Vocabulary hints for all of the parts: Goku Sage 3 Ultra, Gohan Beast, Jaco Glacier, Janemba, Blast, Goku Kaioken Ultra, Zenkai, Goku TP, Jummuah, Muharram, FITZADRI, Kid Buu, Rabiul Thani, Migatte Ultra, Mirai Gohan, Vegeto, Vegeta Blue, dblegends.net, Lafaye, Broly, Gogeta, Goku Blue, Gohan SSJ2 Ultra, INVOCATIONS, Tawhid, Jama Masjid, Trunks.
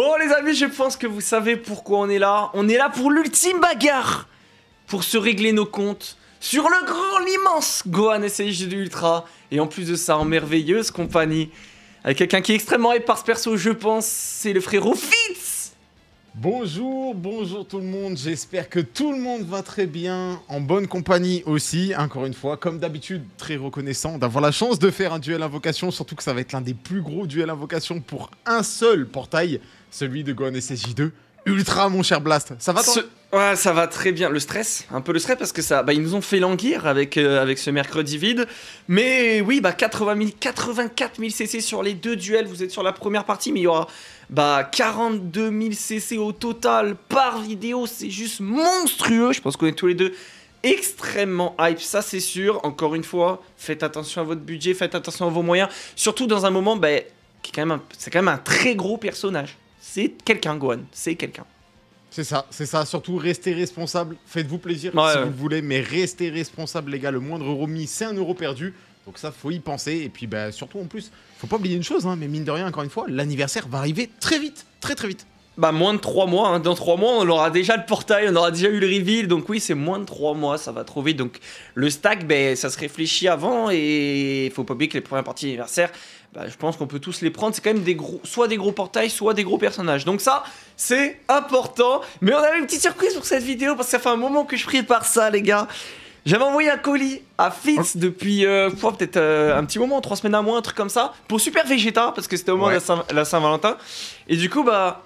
Bon les amis, je pense que vous savez pourquoi on est là. On est là pour l'ultime bagarre, pour se régler nos comptes sur le grand, l'immense Gohan SSJ2 Ultra. Et en plus de ça, en merveilleuse compagnie, avec quelqu'un qui est extrêmement hype par ce perso, je pense, c'est le frérot FITZ. Bonjour, bonjour tout le monde, j'espère que tout le monde va très bien, en bonne compagnie aussi, encore une fois, comme d'habitude, très reconnaissant d'avoir la chance de faire un duel invocation, surtout que ça va être l'un des plus gros duels invocation pour un seul portail, celui de Gohan SSJ2 Ultra, mon cher Blast. Ça va ouais, ça va très bien. Le stress, un peu le stress parce que ça, bah, ils nous ont fait languir avec, avec ce mercredi vide. Mais oui, bah 80 000, 84 000 CC sur les deux duels. Vous êtes sur la première partie, mais il y aura bah 42 000 CC au total par vidéo. C'est juste monstrueux. Je pense qu'on est tous les deux extrêmement hype, ça c'est sûr. Encore une fois, faites attention à votre budget, faites attention à vos moyens. Surtout dans un moment, bah, c'est quand même un très gros personnage. C'est quelqu'un, Gohan, c'est quelqu'un. C'est ça, surtout restez responsable, faites-vous plaisir si vous le voulez, mais restez responsable les gars, le moindre euro mis, c'est un euro perdu, donc ça, faut y penser, et puis bah, surtout en plus, faut pas oublier une chose, hein, mais mine de rien, encore une fois, l'anniversaire va arriver très vite, très vite. Bah moins de 3 mois, hein. Dans 3 mois on aura déjà le portail, on aura déjà eu le reveal, donc oui c'est moins de 3 mois, ça va trop vite, donc le stack, bah, ça se réfléchit avant, et faut pas oublier que les premières parties d'anniversaire, bah, je pense qu'on peut tous les prendre, c'est quand même des gros, soit des gros portails, soit des gros personnages, donc ça c'est important, mais on avait une petite surprise pour cette vidéo, parce que ça fait un moment que je prépare ça les gars. J'avais envoyé un colis à FITZ depuis peut-être un petit moment, 3 semaines à moins, un truc comme ça, pour Super Vegeta, parce que c'était au moment de la Saint-Valentin, et du coup bah...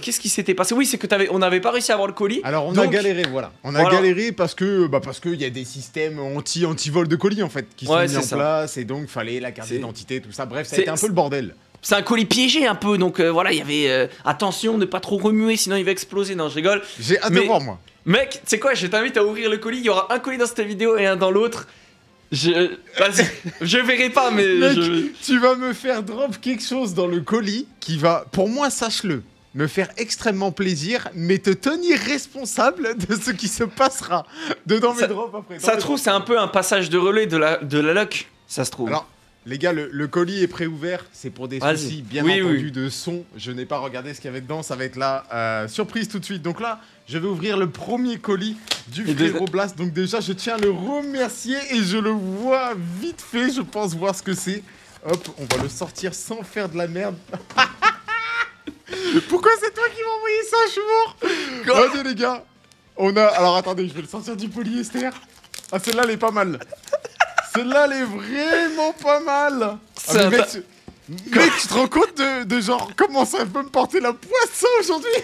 qu'est-ce qui s'était passé? Oui, c'est que on n'avait pas réussi à avoir le colis. Alors on a galéré, voilà. On a galéré parce que il y a des systèmes anti-vol de colis en fait qui sont mis en place et donc fallait la carte d'identité, tout ça. Bref, c'était un peu le bordel. C'est un colis piégé un peu, donc voilà, il y avait attention, ne pas trop remuer, sinon il va exploser. Non, je rigole. J'ai hâte de voir moi. Mec, tu sais quoi? Je t'invite à ouvrir le colis. Il y aura un colis dans cette vidéo et un dans l'autre. Vas-y, je verrai pas, mais mec, tu vas me faire drop quelque chose dans le colis qui va, pour moi, sache-le, me faire extrêmement plaisir, mais te tenir responsable de ce qui se passera dedans mes drops après. Ça se trouve, c'est un peu un passage de relais de la loc, ça se trouve. Alors, les gars, le colis est préouvert, c'est pour des soucis, bien entendu, de son. Je n'ai pas regardé ce qu'il y avait dedans, ça va être la surprise tout de suite. Donc là, je vais ouvrir le premier colis du frérot Blast. Donc déjà, je tiens à le remercier et je le vois vite fait, je pense voir ce que c'est. Hop, on va le sortir sans faire de la merde. Pourquoi c'est toi qui m'as envoyé ça, je mors. Regardez les gars, on a... Alors attendez, je vais le sortir du polyester. Ah, celle-là, elle est pas mal. Celle-là, elle est vraiment pas mal. Ah, mec, tu te rends compte de genre comment ça peut me porter la poisse aujourd'hui?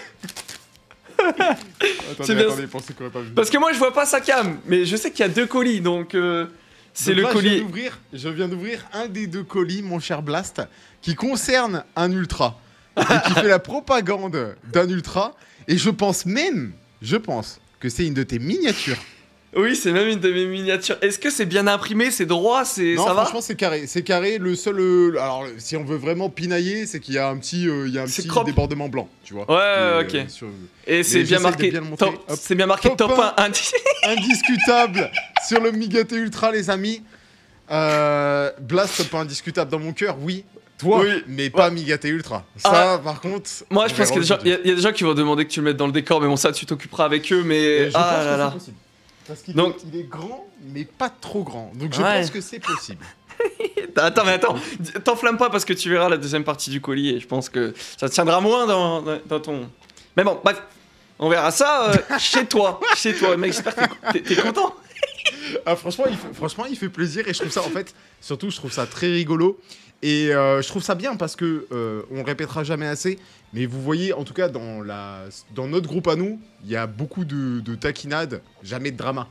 Attendez, pensez qu'on va pas vu. Parce que moi, je vois pas sa cam, mais je sais qu'il y a deux colis, donc c'est le colis. Je viens d'ouvrir un des deux colis, mon cher Blast, qui concerne un Ultra et qui fait la propagande d'un Ultra. Et je pense même, que c'est une de tes miniatures. Oui, c'est même une de mes miniatures. Est-ce que c'est bien imprimé? C'est droit? Non, ça va? Franchement, c'est carré. C'est carré. Le seul... alors, si on veut vraiment pinailler, c'est qu'il y a un petit, débordement blanc, tu vois. Ouais, ok. Et c'est bien marqué. C'est bien marqué top 1. Indiscutable sur le Migatte Ultra, les amis. Blast, top 1 indiscutable dans mon cœur, oui. Toi, mais pas Migatte Ultra. Ça, par contre... Moi, je pense qu'il y a des gens qui vont demander que tu le mettes dans le décor, mais bon, ça, tu t'occuperas avec eux, mais... Ah là là. Parce qu'il est grand, mais pas trop grand. Donc je pense que c'est possible. Attends, mais attends, t'enflamme pas parce que tu verras la deuxième partie du colis et je pense que ça te tiendra moins dans ton... Mais bon, bref, on verra ça chez toi. Chez toi, mec, j'espère que t'es content. Ah, franchement, il fait plaisir et je trouve ça, en fait, surtout, je trouve ça très rigolo. Et je trouve ça bien parce que on répétera jamais assez, mais vous voyez, en tout cas dans notre groupe à nous, il y a beaucoup de taquinades, jamais de drama.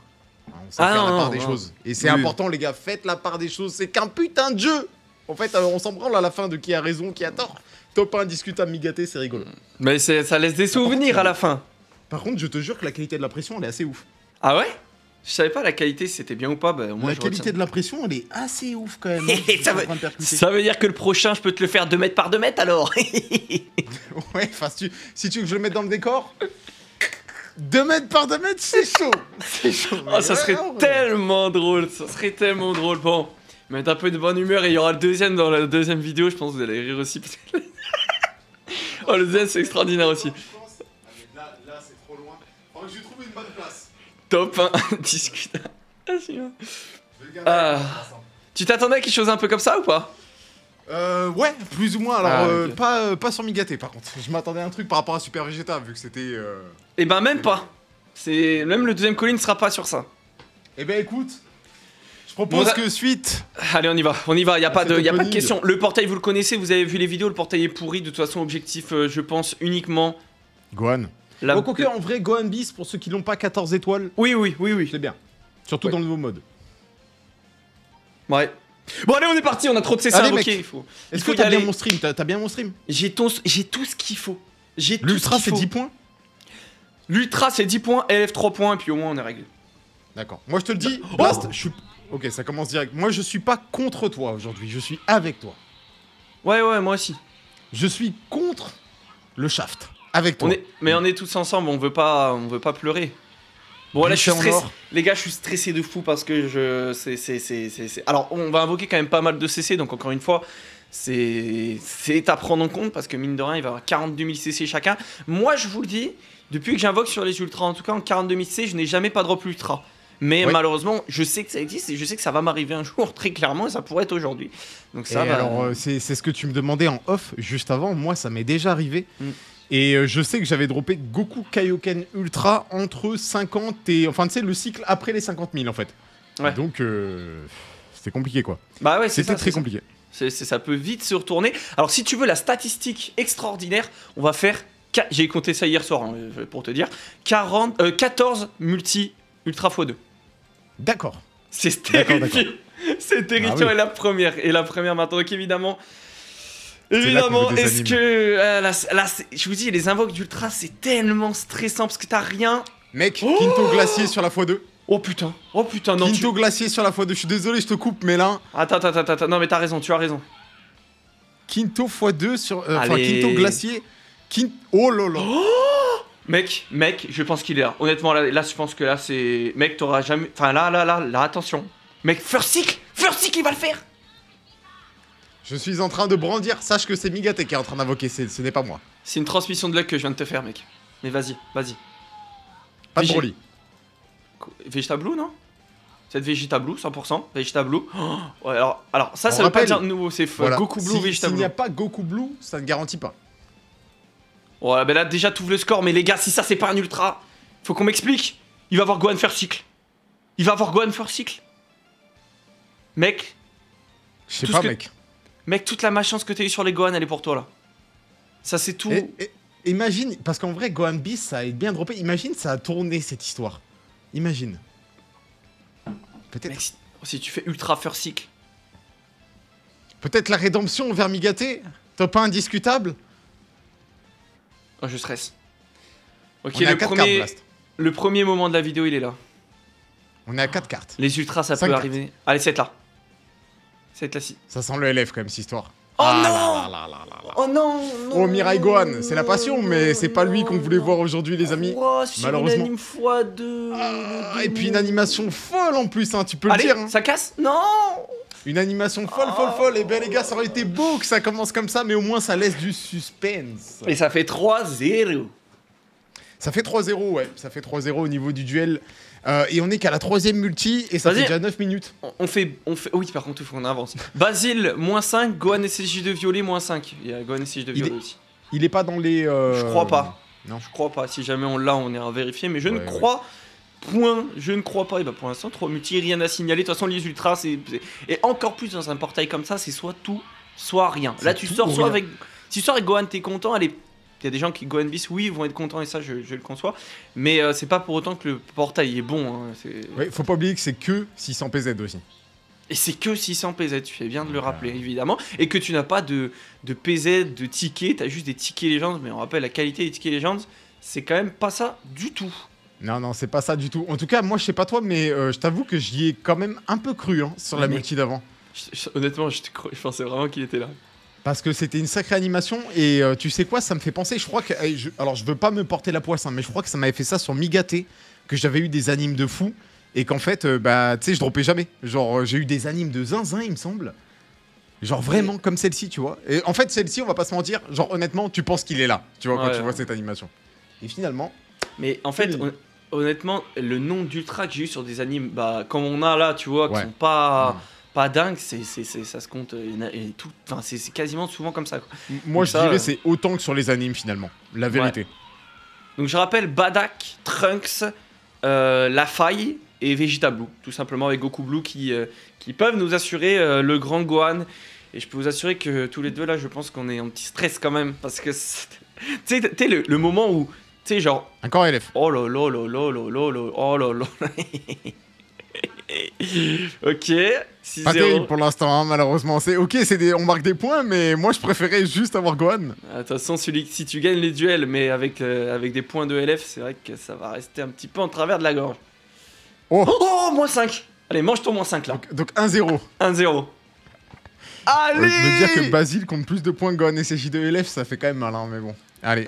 On sait faire la part des choses. Et c'est important, les gars, faites la part des choses. C'est qu'un putain de jeu. En fait, on s'en branle à la fin de qui a raison, qui a tort. Top 1 indiscutable, Migatte, c'est rigolo. Mais ça laisse des souvenirs à la fin. Par contre, je te jure que la qualité de la pression, elle est assez ouf. Ah ouais? Je savais pas la qualité si c'était bien ou pas. Bah, moi, la qualité de la pression, elle est assez ouf quand même. Ça veut dire que le prochain, je peux te le faire 2 mètres par 2 mètres alors. Ouais, enfin, si tu veux que je le mette dans le décor, 2 mètres par 2 mètres, c'est chaud. C'est chaud. Oh, ça serait tellement drôle. Ça serait tellement drôle. Bon, mettre un peu de bonne humeur et il y aura le deuxième dans la deuxième vidéo. Je pense que vous allez rire aussi. Oh, le Z, c'est extraordinaire aussi. Là, c'est trop loin. Oh, j'ai trouvé une bonne place. Top 1, discutable. Tu t'attendais à quelque chose un peu comme ça ou pas? Ouais, plus ou moins. Alors, okay. Pas sur Migatte par contre. Je m'attendais à un truc par rapport à Super Vegeta vu que c'était. Eh ben, même pas. Même le deuxième colis ne sera pas sur ça. Eh ben, écoute. Je propose que suite. Allez, on y va, il n'y a pas de question. Le portail, vous le connaissez, vous avez vu les vidéos, le portail est pourri. De toute façon, objectif, je pense, uniquement... Gohan. Donc, ok, en vrai, Gohan Beast, pour ceux qui l'ont pas, 14 étoiles. Oui. C'est bien. Surtout dans le nouveau mode. Ouais. Bon, allez, on est parti, on a trop de C5, ok. Est-ce que t'as bien mon stream? T'as bien mon stream? J'ai tout ce qu'il faut. L'Ultra, c'est 10 points? L'Ultra, c'est 10 points, LF 3 points, et puis au moins, on est réglé. D'accord. Moi, je te le dis, Blast, je suis... Ok, ça commence direct. Moi, je suis pas contre toi aujourd'hui, je suis avec toi. Ouais, moi aussi. Je suis contre le shaft, avec toi. Mais on est tous ensemble, on veut pas pleurer. Bon, là, je suis stressé. Les gars, je suis stressé de fou parce que je... Alors, on va invoquer quand même pas mal de CC, donc encore une fois, c'est à prendre en compte parce que mine de rien, il va y avoir 42 000 CC chacun. Moi, je vous le dis, depuis que j'invoque sur les ultras, en tout cas en 42 000 CC, je n'ai jamais pas drop ultra. Mais malheureusement, je sais que ça existe et je sais que ça va m'arriver un jour, très clairement, et ça pourrait être aujourd'hui. Donc ça va... Alors, c'est ce que tu me demandais en off, juste avant. Moi, ça m'est déjà arrivé. Et je sais que j'avais droppé Goku Kaioken Ultra entre 50 et... Enfin, tu sais, le cycle après les 50 000, en fait. Ouais. Donc, c'était compliqué, quoi. Bah ouais, c'était très compliqué. Ça peut vite se retourner. Alors, si tu veux la statistique extraordinaire, on va faire... J'ai compté ça hier soir, hein, pour te dire. 14 multi-ultra x2. D'accord. C'est terrifiant. C'est terrifiant. Ah oui. Et la première maintenant. Donc évidemment. Est-ce que là je vous dis, les invoques d'ultra, c'est tellement stressant parce que t'as rien. Mec, Kinto Glacier sur la x2. Oh putain, non. Kinto Glacier sur la x2. Je suis désolé, je te coupe, mais là. Attends. Non, mais t'as raison, tu as raison. Kinto x2 sur. Enfin, Kinto Glacier. Oh là là. Mec, je pense qu'il est là. Honnêtement, là, je pense que là, c'est... Mec, t'auras jamais... Enfin, là, attention. Mec, First Sick, il va le faire. Je suis en train de brandir. Sache que c'est Migatte qui est en train d'invoquer, ce n'est pas moi. C'est une transmission de luck que je viens de te faire, mec. Mais vas-y. Pas de Broly. Vegeta Blue, non? C'est Vegeta Blue, 100%. Vegeta Blue. Oh, ouais, alors, ça, ça veut pas dire nouveau, c'est voilà. Goku Blue, Vegeta Blue. S'il n'y a pas Goku Blue, ça ne garantit pas. Ouais, ben là déjà t'ouvres le score, mais les gars, si ça c'est pas un ultra, faut qu'on m'explique. Il va avoir Gohan faire cycle. Mec. Je sais pas, mec. Mec, toute la malchance que t'as eu sur les Gohan, elle est pour toi là. Ça c'est tout. Imagine, parce qu'en vrai, Gohan Beast ça a été bien droppé. Imagine, ça a tourné cette histoire. Imagine. Peut-être. Mec, si tu fais ultra faire cycle. Peut-être la rédemption vers Migatte. Top 1 indiscutable. Oh, je stresse. Ok, le premier moment de la vidéo, il est là. On est à 4 cartes. Les ultras, ça peut arriver. Allez, 7 là. 7 là, si. Ça sent le LF quand même, cette histoire. Oh non. Oh non. Oh, Mirai Gohan, c'est la passion, mais c'est pas lui qu'on voulait voir aujourd'hui, les amis. Oh, malheureusement. Une fois deux. Et puis une animation folle en plus, hein, tu peux le dire. Hein. Ça casse. Non. Une animation folle. Et bien les gars, ça aurait été beau que ça commence comme ça, mais au moins ça laisse du suspense. Et ça fait 3-0. Ça fait 3-0, ouais. Ça fait 3-0 au niveau du duel. Et on est qu'à la troisième multi, et ça fait déjà 9 minutes. On fait... Oui, par contre, il faut qu'on avance. Basile, moins 5. Gohan SSJ2 Violet, moins 5. Il y a Gohan SSJ2 Violet aussi. Il est pas dans les... Je crois pas. Non. Je crois pas. Si jamais on l'a, on ira vérifier. Mais je ne crois pas. Point, je ne crois pas. Et bah pour l'instant, 3 multi, rien à signaler. De toute façon, les ultras, c'est. Et encore plus dans un portail comme ça, c'est soit tout, soit rien. Là, tu sors soit avec. Si tu sors avec Gohan, t'es content. Allez, il y a des gens qui, Gohan Beast, oui, vont être contents et ça, je le conçois. Mais c'est pas pour autant que le portail est bon. Hein. Ouais, faut pas oublier que c'est que 600 PZ aussi. Et c'est que 600 PZ, tu fais bien de le rappeler, évidemment. Et que tu n'as pas de PZ, de tickets, t'as juste des tickets légendes. Mais on rappelle, la qualité des tickets légendes, c'est quand même pas ça du tout. Non, c'est pas ça du tout. En tout cas, moi, je sais pas toi, mais je t'avoue que j'y ai quand même un peu cru hein, sur la multi d'avant. Honnêtement, je pensais vraiment qu'il était là. Parce que c'était une sacrée animation et tu sais quoi, ça me fait penser, je crois que... alors, je veux pas me porter la poisse, hein, mais je crois que ça m'avait fait ça sur Migatte, que j'avais eu des animes de fou et qu'en fait, bah, tu sais, je droppais jamais. Genre, j'ai eu des animes de zinzin, il me semble. Genre vraiment comme celle-ci, tu vois. Et en fait, celle-ci, on va pas se mentir, genre honnêtement, tu penses qu'il est là, tu vois, quand tu vois cette animation. Et finalement... Mais en fait, honnêtement, le nombre d'ultra que j'ai eu sur des animes, bah, quand on a là, tu vois, qui sont pas... pas dingue, ça se compte, c'est quasiment souvent comme ça, quoi. Moi, je dirais c'est autant que sur les animes, finalement, la vérité. Donc, je rappelle Badak, Trunks, Lafaye et Vegeta Blue, tout simplement, avec Goku Blue qui peuvent nous assurer le grand Gohan. Et je peux vous assurer que tous les deux, là, je pense qu'on est en petit stress quand même, parce que, tu sais, le moment où, tu sais, genre... Un corps élève. Oh là là là là là là, oh là là. Ok, 6-0. Pas terrible pour l'instant, hein, malheureusement. Ok, on marque des points, mais moi je préférais juste avoir Gohan. De toute façon, si tu gagnes les duels, mais avec des points de LF, c'est vrai que ça va rester un petit peu en travers de la gorge. Oh, oh, moins 5. Allez, mange ton moins 5 là. Donc 1-0. 1-0. Allez, me dire que Basile compte plus de points que Gohan et SSJ2 LF, ça fait quand même mal, hein, mais bon. Allez.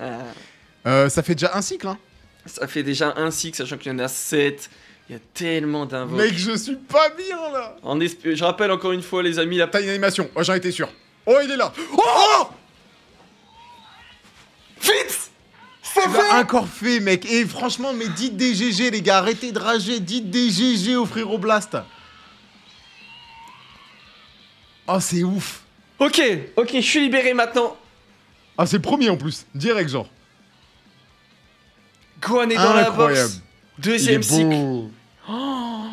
Ça fait déjà un cycle, hein. Ça fait déjà un cycle, sachant qu'il y en a 7. Il y a tellement d'invoques. Mec, je suis pas bien là. Je rappelle encore une fois, les amis, la taille d'animation. Oh, j'en étais sûr. Oh, il est là. Oh, FITZ, c'est fait. Encore fait, mec. Et franchement, mais dites des GG, les gars. Arrêtez de rager. Dites des GG au frérot Blast. Oh, c'est ouf. Ok, ok, je suis libéré maintenant. Ah, c'est premier en plus. Direct, genre. Gohan est dans la boxe. Deuxième cycle. Oh.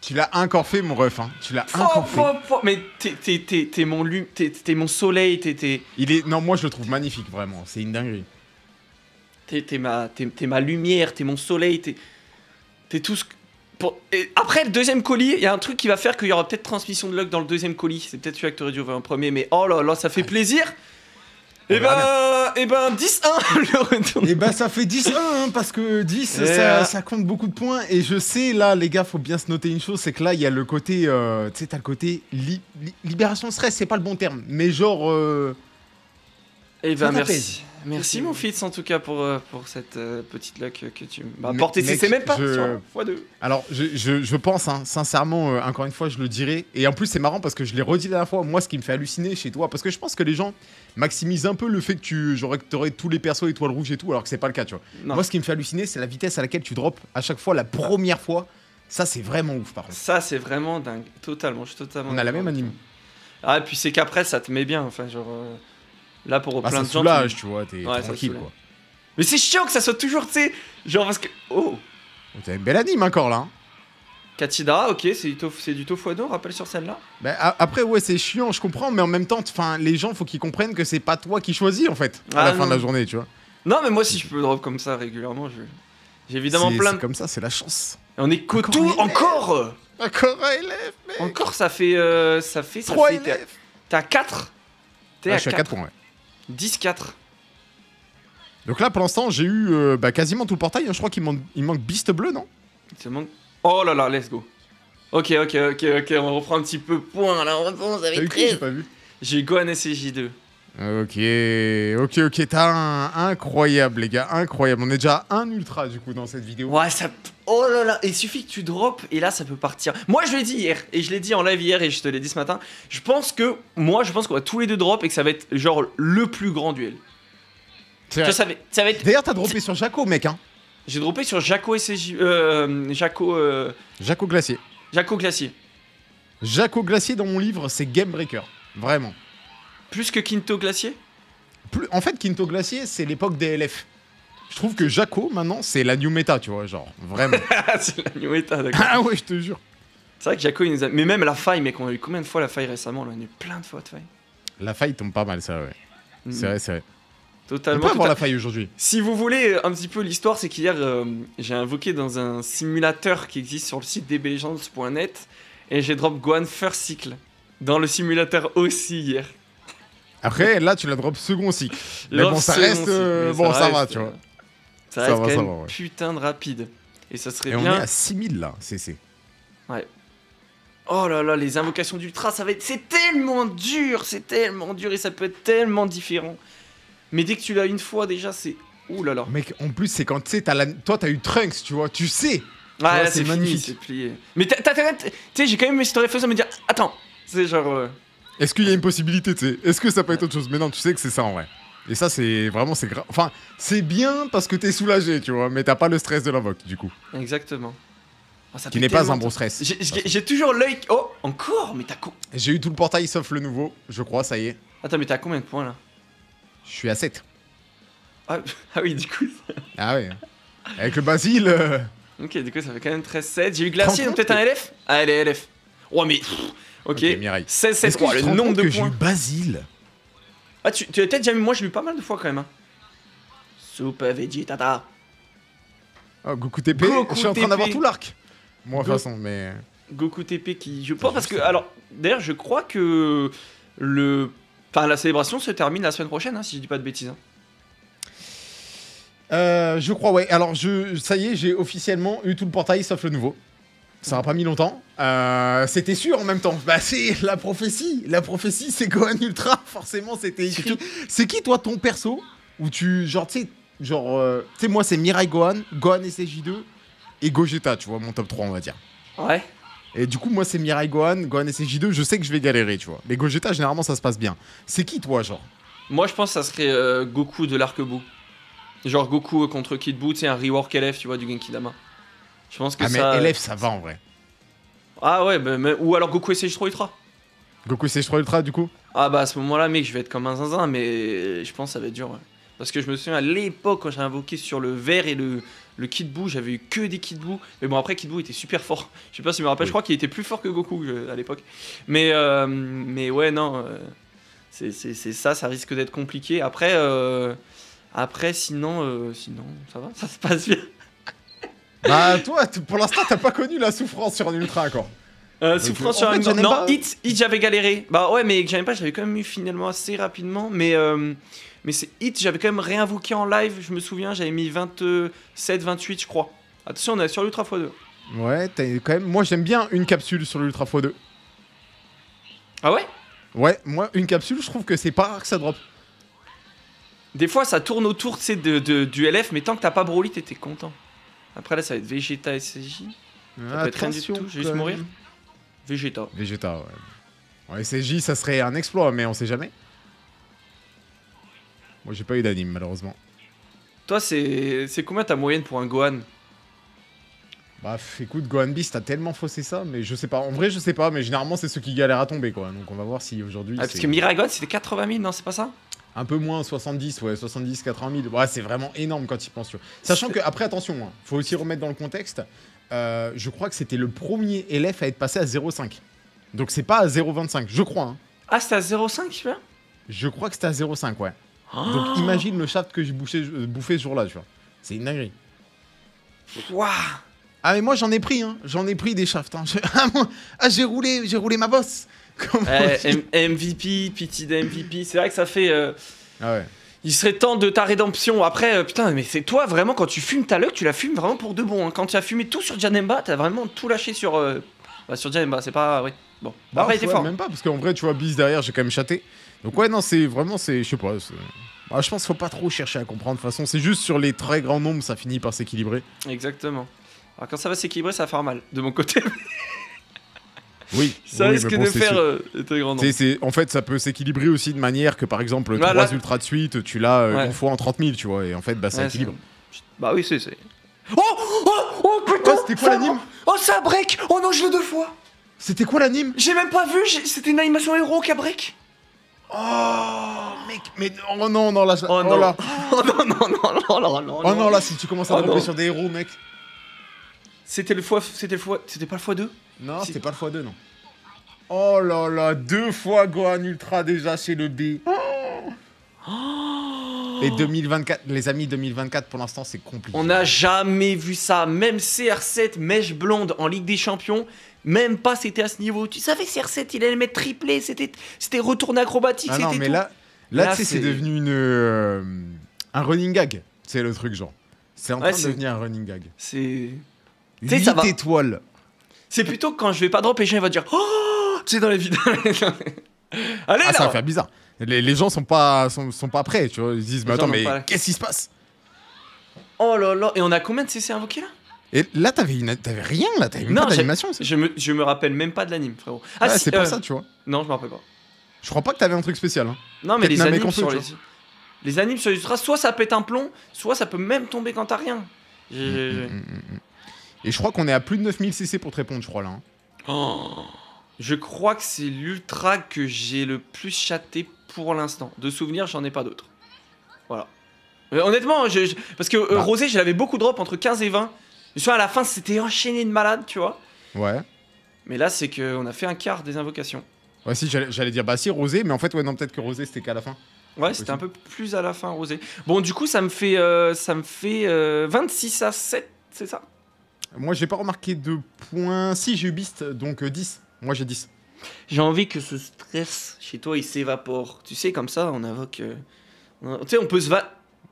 Tu l'as encore fait, mon ref. Hein. Tu l'as encore fait. Mais t'es mon soleil. Non, moi je le trouve magnifique, vraiment. C'est une dinguerie. T'es ma lumière, t'es mon soleil. T'es tout ce que... Et après le deuxième colis, il y a un truc qui va faire qu'il y aura peut-être transmission de luck dans le deuxième colis. C'est peut-être celui que t'aurais dû ouvrir en premier, mais oh là là, ça fait plaisir. Et ben 10-1 le retour. Et ben ça fait 10-1, hein, parce que 10 ça compte beaucoup de points. Et je sais, là les gars, faut bien se noter une chose, c'est que là il y a le côté tu sais, t'as le côté libération stress, c'est pas le bon terme, mais genre et ben merci. Merci mon FITZ en tout cas pour cette petite luck que tu m'as apportée. C'est même pas x2. Alors je pense, hein, sincèrement, encore une fois je le dirai. Et en plus c'est marrant parce que je l'ai redit la dernière fois. Moi, ce qui me fait halluciner chez toi, parce que je pense que les gens maximisent un peu le fait que t'aurais tous les persos étoiles rouges et tout, alors que c'est pas le cas, tu vois. Non. Moi, ce qui me fait halluciner, c'est la vitesse à laquelle tu drops à chaque fois la première fois. Ça c'est vraiment ouf, par contre. Ça c'est vraiment dingue. Totalement, je suis totalement. On a la même anime. Ah, et puis c'est qu'après ça te met bien, enfin genre... Là, pour plein de gens, tu vois, t'es tranquille, quoi. Mais c'est chiant que ça soit toujours, tu sais, genre parce que... Oh, t'as une belle anime encore, là. Katidara, ok, c'est du Tofuado, rappelle sur celle-là. Bah, après, ouais, c'est chiant, je comprends, mais en même temps, les gens, faut qu'ils comprennent que c'est pas toi qui choisis, en fait, à la fin de la journée, tu vois. Non, mais moi, si je peux drop comme ça régulièrement, j'ai évidemment plein de... comme ça, c'est la chance. On est coteau, encore. Encore un élève, mec. Encore, ça fait... 3 élèves. T'es à 4. T'es à 4 points, ouais. 10-4. Donc là, pour l'instant, j'ai eu quasiment tout le portail. Hein. Je crois qu'il manque Beast bleu, non? Oh là là, let's go. Ok, ok, ok, ok. On reprend un petit peu point. Là, on avait pris. J'ai Gohan SSJ2. Ok, ok, ok. T'as un incroyable, les gars. Incroyable. On est déjà à un ultra, du coup, dans cette vidéo. Ouais, ça... Oh là là. Il suffit que tu drops et là, ça peut partir. Moi, je l'ai dit hier. Et je l'ai dit en live hier et je te l'ai dit ce matin. Je pense que... Moi, je pense qu'on va tous les deux drop et que ça va être genre le plus grand duel. Être... D'ailleurs, t'as droppé sur Jaco, mec. Hein. J'ai droppé sur Jaco et SSJ... Jaco Glacier. Jaco Glacier. Jaco Glacier, dans mon livre, c'est Game Breaker. Vraiment. Plus que Kinto Glacier? En fait, Kinto Glacier, c'est l'époque des LF. Je trouve que Jaco, maintenant, c'est la new meta, tu vois, genre, vraiment. C'est la new meta, d'accord. Ah ouais, je te jure. C'est vrai que Jaco, il nous a... Mais même Lafaye, mec, on a eu combien de fois Lafaye récemment? On a eu plein de fois Lafaye. Lafaye tombe pas mal, ça, ouais. Mm. C'est vrai, c'est vrai. Totalement. On peut avoir Lafaye aujourd'hui. Si vous voulez un petit peu l'histoire, c'est qu'hier, j'ai invoqué dans un simulateur qui existe sur le site dblegends.net et j'ai drop Gohan first cycle dans le simulateur aussi hier. Après, là, tu la drops second cycle. Mais bon, ça reste... bon, ça va, tu vois. Ça reste quand même putain de rapide. Et ça serait bien... Et on est à 6000, là, CC. Ouais. Oh là là, les invocations d'Ultra, ça va être... C'est tellement dur, et ça peut être tellement différent. Mais dès que tu l'as une fois, déjà, c'est... Ouh là là. Mec, en plus, c'est quand, tu sais, toi, t'as eu Trunks, tu vois. Tu sais Ouais, c'est magnifique. C'est plié. Mais tu sais, j'ai quand même mes stories faisant me dire attends, c'est genre. Est-ce qu'il y a une possibilité, tu sais? Est-ce que ça peut être autre chose? Mais non, tu sais que c'est ça en vrai. Et ça, c'est vraiment, c'est grave. Enfin, c'est bien parce que t'es soulagé, tu vois, mais t'as pas le stress de l'invoque, du coup. Exactement. Oh, ça qui n'est pas un bon stress. J'ai toujours l'œil. Oh, encore? Mais t'as quoi? J'ai eu tout le portail sauf le nouveau, je crois, ça y est. Attends, mais t'as combien de points là? Je suis à 7. Ah, ah oui, du coup. Ah ouais. Avec le Basile. Ok, du coup, ça fait quand même 13-7. J'ai eu Glacier, donc peut-être un LF? Ah, elle est LF. Oh, mais. Ok, 16-7. Oh, le nombre de points. J'ai eu Basile. Ah, tu as peut-être jamais. Moi, je l'ai eu pas mal de fois quand même. Hein. Super Vegeta. Oh, Goku TP. Goku je suis en train d'avoir tout l'arc. Moi, de toute façon, mais. Goku TP qui. Je pense parce que. Alors, d'ailleurs, je crois que. Enfin, la célébration se termine la semaine prochaine, hein, si je dis pas de bêtises. Hein. Je crois, ouais. Alors, ça y est, j'ai officiellement eu tout le portail sauf le nouveau. Ça n'a pas mis longtemps. C'était sûr en même temps. Bah, c'est la prophétie. La prophétie, c'est Gohan Ultra. Forcément, c'était écrit. C'est qui, toi, ton perso? Où tu. Genre, tu sais, moi, c'est Mirai Gohan, Gohan SSJ2 et Gogeta, tu vois, mon top 3, on va dire. Ouais. Et du coup, moi, c'est Mirai Gohan, Gohan SSJ2. Je sais que je vais galérer, tu vois. Les Gogeta, généralement, ça se passe bien. C'est qui, toi, genre? Moi, je pense que ça serait Goku de l'arc-bout. Genre Goku contre Kid Buu, tu sais, un rework LF, tu vois, du Genkidama. Je pense que ah, ça... mais LF, ça va en vrai. Ah ouais, bah, mais... ou alors Goku Sage 3 Ultra. Goku Sage 3 Ultra, du coup? Ah bah à ce moment-là, mec, je vais être comme un zinzin, mais je pense que ça va être dur, ouais. Parce que je me souviens à l'époque, quand j'avais invoqué sur le vert et le Kid Buu, j'avais eu que des Kid Buu. Mais bon, après, Kid Buu était super fort. Je sais pas si je me rappelle, oui. Je crois qu'il était plus fort que Goku à l'époque. Mais ouais, non. C'est ça, ça risque d'être compliqué. Après. Après, sinon, ça va, ça se passe bien. Bah, toi, pour l'instant, t'as pas connu la souffrance sur un ultra, encore. Souffrance sur un ultra. Non, Hit, j'avais galéré. Bah, ouais, mais Janemba, j'avais quand même eu finalement assez rapidement. Mais c'est Hit, j'avais quand même réinvoqué en live, je me souviens, j'avais mis 27, 28, je crois. Attention, on est sur l'ultra x2. Ouais, t'as quand même. Moi, j'aime bien une capsule sur l'ultra x2. Ah ouais? Ouais, moi, une capsule, je trouve que c'est pas rare que ça drop. Des fois, ça tourne autour du LF, mais tant que t'as pas Broly, t'étais content. Après, là, ça va être Vegeta et SSJ. Ça peut être rien du tout, je vais juste mourir. Vegeta. Vegeta, ouais. Ouais, SSJ, ça serait un exploit, mais on sait jamais. Moi, j'ai pas eu d'anime, malheureusement. Toi, c'est combien ta moyenne pour un Gohan? Bah, écoute, Gohan Beast a tellement faussé ça, mais je sais pas. En vrai, je sais pas, mais généralement, c'est ceux qui galèrent à tomber, quoi. Donc, on va voir si aujourd'hui. Ah, parce que Mirai Gohan, c'était 80 000, non, c'est pas ça? Un peu moins, 70, ouais, 70, 80 000. Ouais, c'est vraiment énorme quand il pense. Sachant que, après, attention, hein, faut aussi remettre dans le contexte. Je crois que c'était le premier LF à être passé à 0,5. Donc, c'est pas à 0,25, je crois. Hein. Ah, c'était à 0,5, tu vois? Je crois que c'était à 0,5, ouais. Oh. Donc, imagine le shaft que j'ai bouffé ce jour-là, tu vois. C'est une dinguerie. Waouh! Ah, mais moi, j'en ai pris, hein. J'en ai pris des shafts. Hein. Ah, j'ai roulé ma bosse. MVP, pitié de MVP, c'est vrai que ça fait. Ah ouais. Il serait temps de ta rédemption. Après, putain, mais c'est toi vraiment quand tu fumes ta luck, tu la fumes vraiment pour de bon. Hein. Quand tu as fumé tout sur Janemba, t'as vraiment tout lâché sur. Bah, sur Janemba, c'est pas. Oui. Bon. Bah, après, il était fort. Même pas, parce qu'en vrai, tu vois, Beast derrière, j'ai quand même chaté. Donc, ouais, non, c'est vraiment. Je sais pas. Bah, je pense qu'il faut pas trop chercher à comprendre. De toute façon, c'est juste sur les très grands nombres, ça finit par s'équilibrer. Exactement. Alors, quand ça va s'équilibrer, ça va faire mal, de mon côté. Oui, ça risque de faire très grand nombre. En fait, ça peut s'équilibrer aussi de manière que, par exemple, 3 ultras de suite, tu l'as une fois en 30 000, tu vois, et en fait, bah, ça équilibre. Bah oui, c'est. Oh, oh, oh, putain, c'était quoi l'anime? Oh, ça break! Oh non, je l'ai deux fois! C'était quoi l'anime? J'ai même pas vu, c'était une animation héros qui a break! Oh, mec, mais oh non, non, là, oh non, là. Oh non, non, non, non, non, oh non, là, si tu commences à tomber sur des héros, mec. C'était le fois. C'était pas le x2? Non, c'était pas le x2, non. Oh là là, 2 fois Gohan Ultra déjà chez le B. Oh. Et 2024, les amis, 2024 pour l'instant c'est compliqué. On n'a jamais vu ça. Même CR7, mèche blonde en Ligue des Champions, même pas c'était à ce niveau. Tu savais CR7, il allait mettre triplé, c'était retourné acrobatique. Ah non, mais tout. Là tu sais, c'est devenu un running gag. C'est le truc, genre. C'est en train de devenir un running gag. C'est. 8 étoiles. C'est plutôt que quand je vais pas drop, les gens ils vont dire oh, tu sais, dans les vidéos. Allez, ah, ça va faire bizarre. Les gens sont pas prêts, tu vois. Ils disent mais attends, mais qu'est-ce qui se passe? Oh là là. Et on a combien de CC invoqués là? Et là, t'avais rien, là, t'avais pas d'animation. Je me rappelle même pas de l'anime, frérot. Ah, si, c'est pas ça, tu vois. Non, je me rappelle pas. Je crois pas que t'avais un truc spécial. Hein. Non, mais les animes sur Ultra, soit ça pète un plomb, soit ça peut même tomber quand t'as rien. Et je crois qu'on est à plus de 9000 CC pour te répondre, je crois, là. Hein. Oh. Je crois que c'est l'Ultra que j'ai le plus chaté pour l'instant. De souvenir, j'en ai pas d'autres. Voilà. Honnêtement, parce que Rosé, je l'avais beaucoup drop entre 15 et 20. Je sais, à la fin, c'était enchaîné de malade, tu vois. Ouais. Mais là, c'est qu'on a fait un quart des invocations. Ouais, si, j'allais dire, bah si, Rosé, mais en fait, ouais, non, peut-être que Rosé, c'était qu'à la fin. Ouais, c'était un peu plus à la fin, Rosé. Bon, du coup, ça me fait 26 à 7, c'est ça? Moi, j'ai pas remarqué de points. Si, j'ai eu Beast, donc 10. Moi, j'ai 10. J'ai envie que ce stress chez toi, il s'évapore. Tu sais, comme ça, on invoque... Tu sais, on peut se...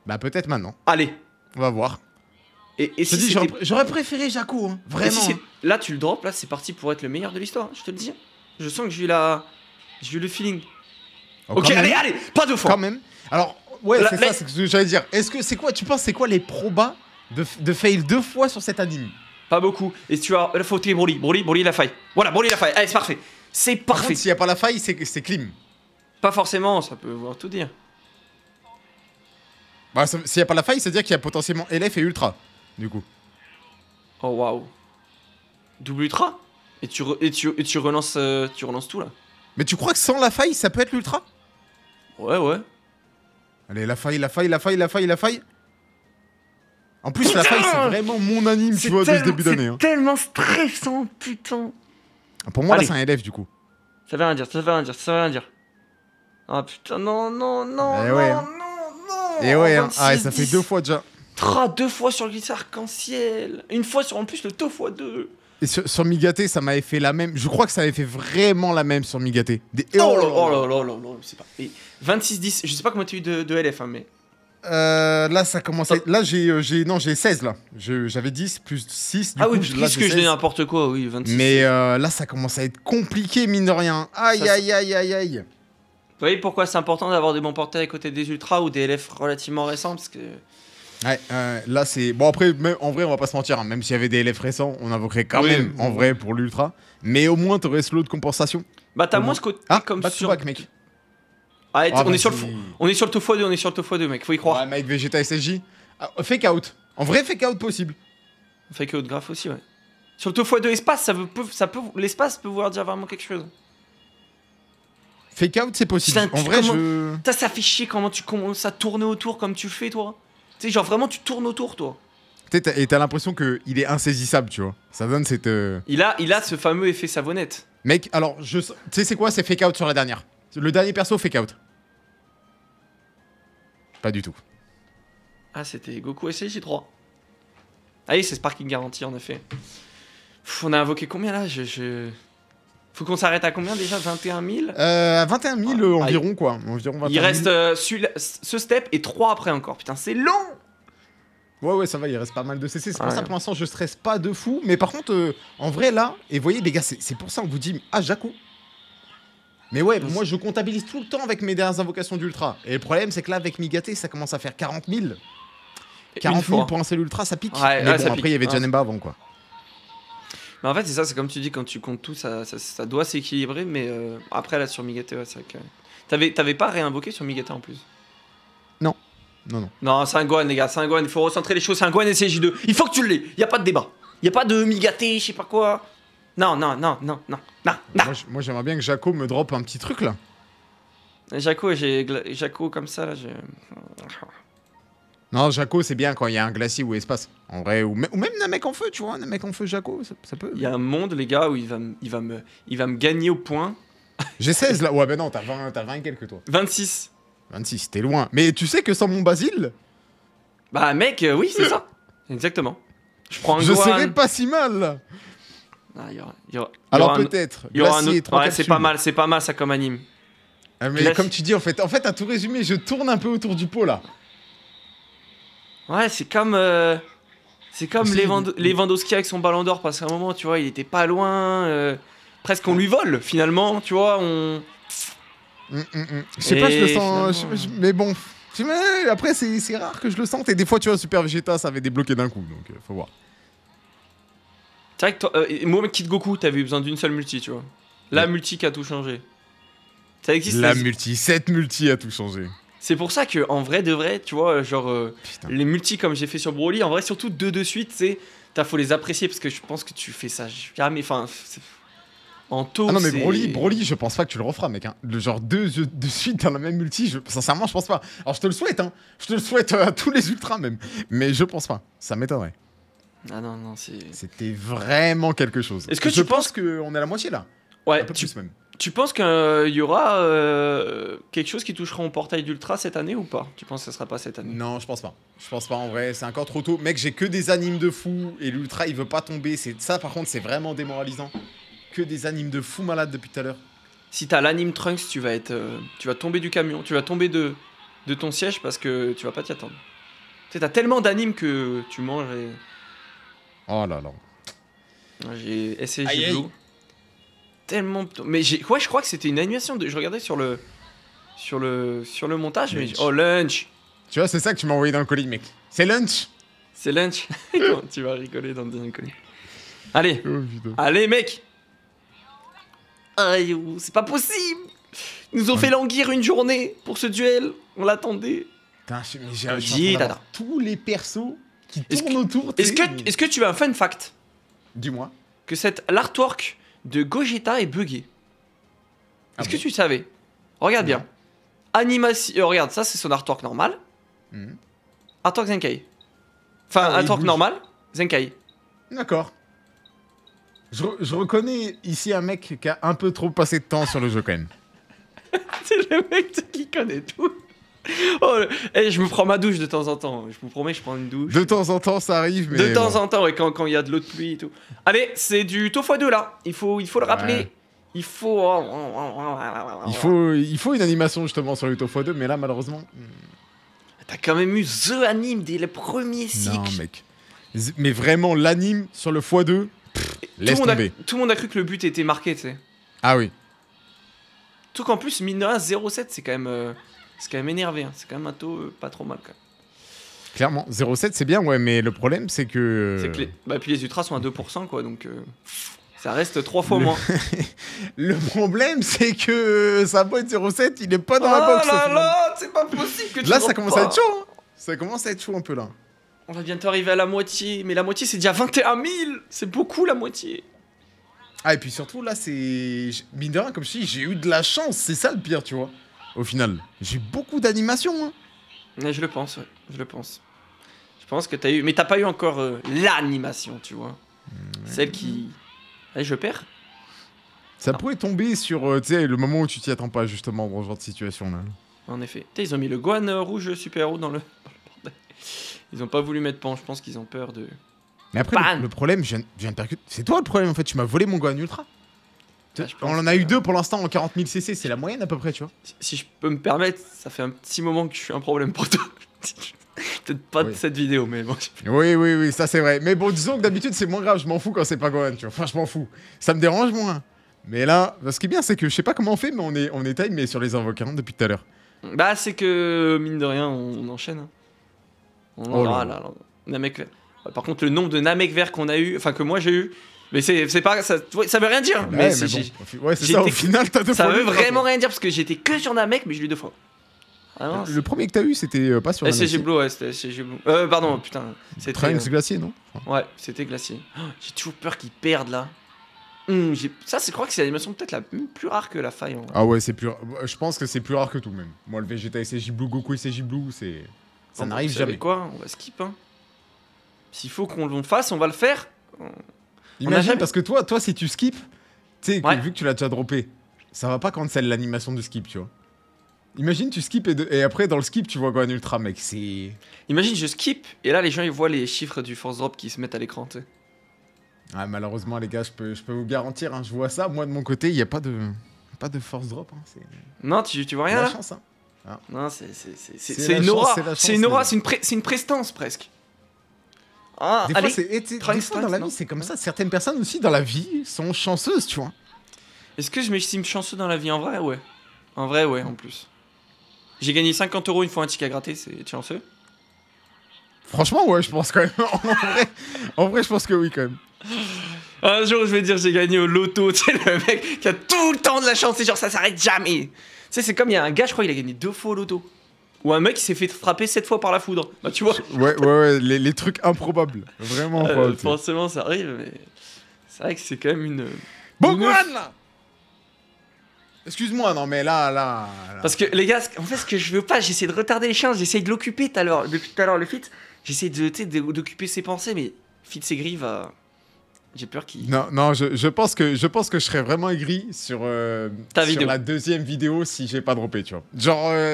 Bah, peut-être maintenant. Allez. On va voir. Et si dis, j'aurais préféré Jaco, hein. Vraiment. Si là, tu le drops, là, c'est parti pour être le meilleur de l'histoire, hein, je te le dis. Je sens que j'ai eu le feeling. Oh, ok, allez, pas deux fois. Quand même. Alors, ouais, c'est ça, c'est ce que j'allais dire. Est-ce que c'est quoi, tu penses, c'est quoi les probas de fail deux fois sur cet anime? Pas beaucoup. Et tu as fauté Broly, Lafaye. Voilà, Broly, Lafaye. Allez, c'est parfait. C'est parfait. S'il n'y a pas Lafaye, c'est clim. Pas forcément, ça peut vouloir tout dire. Bah, s'il n'y a pas Lafaye, c'est-à-dire qu'il y a potentiellement LF et Ultra, du coup. Oh, waouh. Double Ultra? Et tu relances tout, là. Mais tu crois que sans Lafaye, ça peut être l'Ultra? Ouais, ouais. Allez, Lafaye. En plus, putain, Lafaye, c'est vraiment mon anime, tu vois, de ce début d'année. C'est tellement stressant, putain. Pour moi, allez, là, c'est un LF, du coup. Ça veut rien dire, ça veut rien dire. Ah, putain, non. Et ouais, hein. Ah, et ça fait deux fois déjà. Deux fois sur le glisse arc-en-ciel. Une fois sur, en plus, le 2x2. Et sur Migatte, ça m'avait fait la même. Je crois que ça avait fait vraiment la même sur Migatte. Oh là là, je sais pas. 26-10, je sais pas comment tu as eu de LF, hein, mais... là, ça commence à... Là, j'ai 16, là. J'avais 10 plus 6. Du ah coup, oui, puisque j'ai n'importe quoi, oui, 26. Mais là, ça commence à être compliqué, mine de rien. Aïe. Vous voyez pourquoi c'est important d'avoir des bons portails à côté des Ultras ou des LF relativement récents, parce que... Ouais, là, c'est... Bon, après, en vrai, on va pas se mentir. Hein. Même s'il y avait des LF récents, on invoquerait quand même, en vrai, pour l'Ultra. Mais au moins, t'aurais ce lot de compensation. Bah, t'as moins ce côté comme sur... Back, mec. Ah, on est sur le Tofu 2, mec, faut y croire. Ouais, mec, Vegeta SSJ. Ah, fake out. En vrai, fake out possible. Fake out grave aussi, ouais. Sur le Tofu 2 espace, l'espace peut vouloir dire vraiment quelque chose. Fake out, c'est possible. En vrai, ça fait chier comment tu commences à tourner autour comme tu fais, toi. Tu sais, genre vraiment, tu tournes autour, toi. Et t'as l'impression qu'il est insaisissable, tu vois. Ça donne cette. Il a ce fameux effet savonnette. Mec, alors, tu sais, c'est quoi? C'est fake out sur la dernière. Le dernier perso, fake out. Pas du tout. Ah, c'était Goku SSJ3. Allez, c'est Sparking Garantie, en effet. Pff, on a invoqué combien, là? Faut qu'on s'arrête à combien, déjà? 21 000? 21 000 environ, quoi. Environ 21 000. Il reste ce step et 3 après encore. Putain, c'est long. Ouais, ça va, il reste pas mal de CC. C'est pour ça, pour l'instant, je stresse pas de fou. Mais par contre, en vrai, là... Et voyez, les gars, c'est pour ça on vous dit... Ah, Jaco. Mais ouais, moi je comptabilise tout le temps avec mes dernières invocations d'Ultra. Et le problème, c'est que là, avec Migatte, ça commence à faire 40 000. 40 000 pour un seul Ultra, ça pique. Ouais, mais bon, ça après, il y avait Janemba avant, quoi. Mais en fait, c'est ça, c'est comme tu dis, quand tu comptes tout, ça doit s'équilibrer. Mais après, là, sur Migatte, ouais, c'est vrai que... T'avais pas réinvoqué sur Migatte en plus? Non. Non. Non, c'est un Gohan, les gars, c'est un Gohan. Il faut recentrer les choses, c'est un Gohan SSJ2. Il faut que tu l'aies. Y a pas de débat. Y a pas de Migatte, je sais pas quoi. Non. Moi, j'aimerais bien que Jaco me drop un petit truc, là. Jaco, comme ça, là, Non, Jaco, c'est bien quand il y a un glacier ou espace. En vrai, ou même un mec en feu, tu vois. Un mec en feu, Jaco, ça peut... Il y a un monde, les gars, où il va me gagner au point. J'ai 16, là. Ouais, ben non, t'as 20 et quelques, toi. 26. 26, t'es loin. Mais tu sais que sans mon Basile... Bah, mec, oui, c'est ça. Exactement. Je prends un Gohan. Je serais pas si mal, là. Ah, alors peut-être. Ouais, c'est pas mal ça comme anime. Ah, mais comme tu dis, en fait, à tout résumé, je tourne un peu autour du pot là. Ouais, c'est comme Lewandowski avec son ballon d'or, parce qu'à un moment, tu vois, il était pas loin. Presque on lui vole finalement, tu vois. Je sais pas, je le sens. Mais bon, après c'est rare que je le sente. Et des fois, tu vois, Super Vegeta, ça avait débloqué d'un coup, donc faut voir. C'est vrai que toi, moi, mec, Kid Goku, t'avais eu besoin d'une seule multi, tu vois. La multi qui a tout changé. Ça existe. La multi, cette multi a tout changé. C'est pour ça que, en vrai de vrai, tu vois, genre, les multis comme j'ai fait sur Broly, en vrai, surtout deux de suite, c'est. Faut les apprécier parce que je pense que tu fais ça jamais. Enfin, en taux. Ah non, mais Broly, je pense pas que tu le referas, mec. Hein. Le genre deux de suite dans la même multi, sincèrement, je pense pas. Alors, je te le souhaite, hein. Je te le souhaite à tous les ultras, même. Mais je pense pas. Ça m'étonnerait. Ah non, non, c'est. C'était vraiment quelque chose. Est-ce que tu penses qu'on est à la moitié là? Ouais, un peu plus même. Tu penses qu'il y aura quelque chose qui touchera au portail d'Ultra cette année ou pas? Tu penses que ça sera pas cette année? Non, je pense pas. Je pense pas en vrai, c'est encore trop tôt. Mec, j'ai que des animes de fou et l'Ultra il veut pas tomber. Ça par contre, c'est vraiment démoralisant. Que des animes de fou malade depuis tout à l'heure. Si t'as l'anime Trunks, tu vas être, tu vas tomber du camion, tu vas tomber de ton siège parce que tu vas pas t'y attendre. Tu sais, t'as tellement d'animes que tu manges et... Oh là là. J'ai SSJ Blue. Tellement... Mais j'ai... Ouais, je crois que c'était une animation de... Je regardais sur le montage, lunch. Mais... Oh, lunch. Tu vois, c'est ça que tu m'as envoyé dans le colis, mec. C'est lunch. C'est lunch. Tu vas rigoler dans le colis. Allez. Oh, allez, mec. Aïe, c'est pas possible. Ils nous ont fait languir une journée pour ce duel. On l'attendait. Putain, j'ai tous les persos qui tournent autour. Est-ce que tu as un fun fact? Dis-moi. Que l'artwork... de Gogeta est buggé. Est-ce que tu savais? Regarde bien. Animation. Regarde, ça c'est son artwork normal. Artwork Zenkai. Enfin, artwork normal, Zenkai. D'accord. Je reconnais ici un mec qui a un peu trop passé de temps sur le jeu quand même. C'est le mec qui connaît tout. Oh, je me prends ma douche de temps en temps. Je vous promets, je prends une douche. De temps en temps, ça arrive. Mais de temps en temps, ouais, quand il y a de l'eau de pluie et tout. Allez, c'est du taux x2 là. Il faut le rappeler. Il faut une animation justement sur le taux x2, mais là, malheureusement. T'as quand même eu The Anime dès le premier cycle. Non, mec. Mais vraiment, l'anime sur le x2, laisse tomber. Tout le monde a cru que le but était marqué, tu sais. Ah oui. Tout qu'en plus, 07, c'est quand même. C'est quand même énervé, hein. C'est quand même un taux pas trop mal quand même. Clairement, 0,7 c'est bien, ouais, mais le problème c'est que... Bah puis les ultras sont à 2% quoi, donc ça reste 3 fois moins. Le problème c'est que sa boîte 0,7 il est pas dans la box. Là là, c'est pas possible que tu... Là ça commence à être chaud, hein. Ça commence à être chaud un peu là. On va bientôt arriver à la moitié, mais la moitié c'est déjà 21 000. C'est beaucoup la moitié. Ah et puis surtout là c'est... Mine de rien, comme je dis, j'ai eu de la chance, c'est ça le pire tu vois. Au final, j'ai beaucoup d'animations. Hein. Ouais, je le pense, ouais. Je le pense. Je pense que t'as eu... Mais t'as pas eu encore l'animation, tu vois. Celle qui... Allez, je perds. Ça pourrait tomber sur tu sais, le moment où tu t'y attends pas, justement, dans ce genre de situation-là. En effet. Ils ont mis le Gohan rouge super-héros dans le... Ils ont pas voulu mettre pan, je pense qu'ils ont peur de... Mais après, le problème, je viens de percuter... C'est toi le problème, en fait, tu m'as volé mon Gohan Ultra. Ouais, on en a eu deux pour l'instant en 40 000 cc, c'est la moyenne à peu près, tu vois. Si je peux me permettre, ça fait un petit moment que je suis un problème pour toi. Peut-être pas de cette vidéo, mais bon. Oui, ça c'est vrai. Mais bon, disons que d'habitude c'est moins grave, je m'en fous quand c'est pas Gohan, tu vois. Enfin, je m'en fous. Ça me dérange moins. Mais là, ce qui est bien, c'est que je sais pas comment on fait, mais on est timé sur les invoquants depuis tout à l'heure. Bah, c'est que mine de rien, on enchaîne. Hein. On en aura là. Namek vert. Par contre, le nombre de Namek vert qu'on a eu, enfin que moi j'ai eu. Mais c'est pas ça, ça veut rien dire. Ah bah mais bon, ouais, c'est ça. Au final, t'as deux fois. Ça veut vraiment rien dire parce que j'étais que sur Namek, mais je l'ai deux fois. Ah non, le premier que t'as eu, c'était pas sur Namek. SSJ Blue, ouais, c'était SSJ Blue. Pardon, putain. C'était Trunks Glacier, non? Ouais, c'était Glacier. Oh, j'ai toujours peur qu'ils perdent là. Ça, je crois que c'est l'animation peut-être la plus rare que Lafaye. En vrai. Ah ouais, c'est plus. Je pense que c'est plus rare que tout même. Moi, le Vegeta SSJ Blue, Goku SSJ Blue, c'est. Ça n'arrive jamais. Quoi, on va skip. Hein. S'il faut qu'on le fasse, on va le faire. Imagine parce que toi si tu skips, tu sais, vu que tu l'as déjà droppé, ça va pas cancel l'animation du skip, tu vois. Imagine tu skips et après dans le skip tu vois Gohan Ultra, mec, c'est... Imagine je skip et là les gens ils voient les chiffres du force drop qui se mettent à l'écran, tu sais. Ah malheureusement les gars, je peux vous garantir, hein, je vois ça, moi de mon côté, il y a pas de force drop. Hein, non, tu vois rien là, la chance, hein. Ah. Non, c'est une aura, c'est une prestance presque. Ah, des fois dans la vie c'est comme ça, certaines personnes aussi dans la vie sont chanceuses, tu vois. Est-ce que je m'estime chanceux dans la vie? En vrai ouais. En vrai ouais, en plus. J'ai gagné 50 € une fois un ticket à gratter, c'est chanceux? Franchement ouais, je pense quand même. En vrai je pense que oui quand même. Un jour, je vais dire, j'ai gagné au loto. Tu sais, le mec qui a tout le temps de la chance. C'est genre, ça s'arrête jamais. Tu sais, c'est comme il y a un gars, je crois, il a gagné 2 fois au loto. Ou un mec qui s'est fait frapper 7 fois par la foudre. Bah, tu vois. Ouais, les trucs improbables. Vraiment improbables. Forcément, ça arrive, mais. C'est vrai que c'est quand même une. Bogwan là. Excuse-moi, non mais là... Parce que les gars, en fait ce que je veux pas, j'essaie de retarder les chances, j'essaie de l'occuper tout à l'heure, depuis tout à l'heure le FITZ, j'essaie d'occuper ses pensées, mais FITZ aigri va... J'ai peur qu'il... Non, je pense que je serais vraiment aigri sur, sur la deuxième vidéo si j'ai pas droppé, tu vois.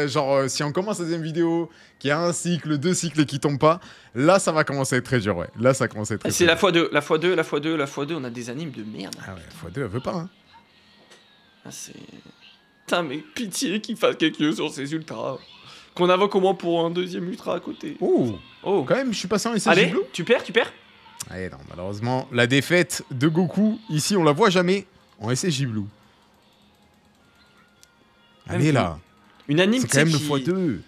Genre, si on commence la deuxième vidéo, qu'il y a un cycle, 2 cycles qui tombent pas, là ça va commencer à être très dur, ouais. Là ça commence à être très dur. C'est la x2, la x2, la x2, la x2, on a des animes de merde. Ah ouais, la x2 elle veut pas, hein. Ah, c'est... Putain, mais pitié qu'il fasse quelque chose sur ces ultras. Qu'on invoque au moins pour un deuxième ultra à côté. Oh, quand même, je suis passé en SSJ. Allez, Blue. tu perds. Allez, non, malheureusement, la défaite de Goku, ici, on la voit jamais en SSJ Blue. Allez, là. Une anime, c'est quand même le x2.